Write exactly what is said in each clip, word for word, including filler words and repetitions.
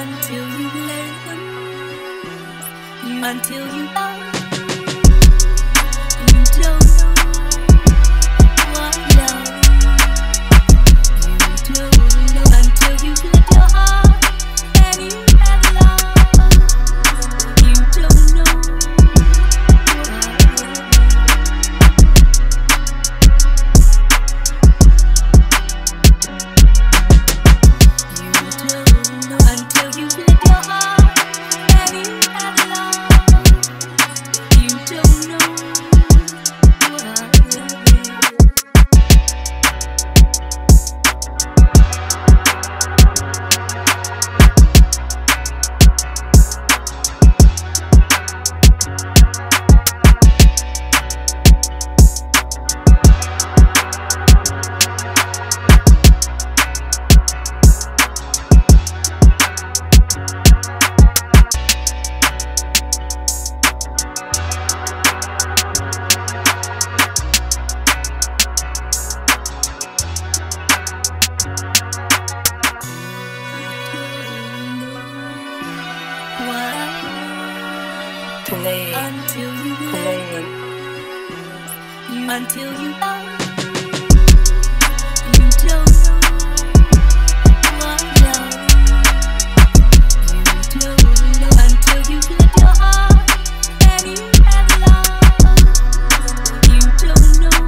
until you let them, until you know you don't know what love is. You don't know until you let your heart and you have love. You don't know what love is. You don't know until you let your heart. Play, until you play, you, until you know, you don't know what love is. You don't know until you let your heart and you have love. You don't know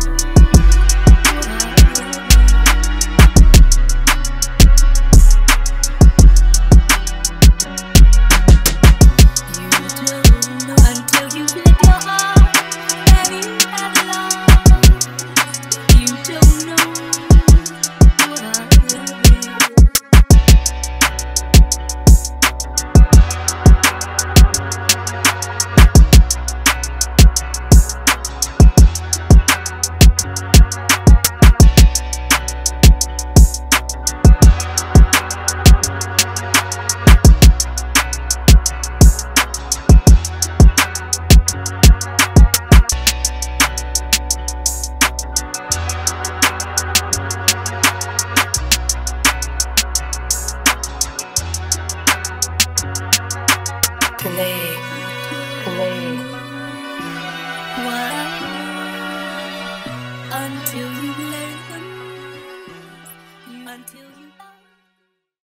play.